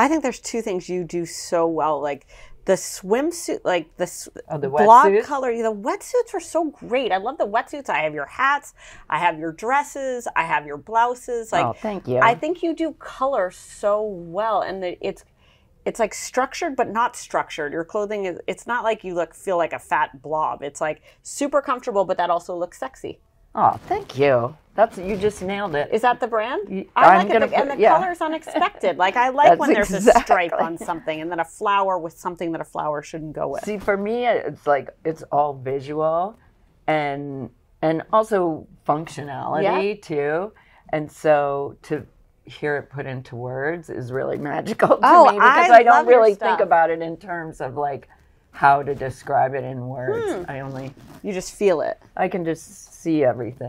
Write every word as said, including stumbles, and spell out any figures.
I think there's two things you do so well, like the swimsuit, like the, oh, the block color. The wetsuits are so great. I love the wetsuits. I have your hats. I have your dresses. I have your blouses. Like, oh, thank you. I think you do color so well, and the, it's it's like structured but not structured. Your clothing is. It's not like you look feel like a fat blob. It's like super comfortable, but that also looks sexy. Oh, thank you. That's, you just nailed it. Is that the brand? You, I like it, the, put, and the yeah. color's unexpected. Like, I like when there's exactly. a stripe on something and then a flower with something that a flower shouldn't go with. See, for me, it's like, it's all visual and and also functionality, yeah. too. And so to hear it put into words is really magical to oh, me because I, I don't really think about it in terms of, like, how to describe it in words. Hmm. I only... You just feel it. I can just see everything.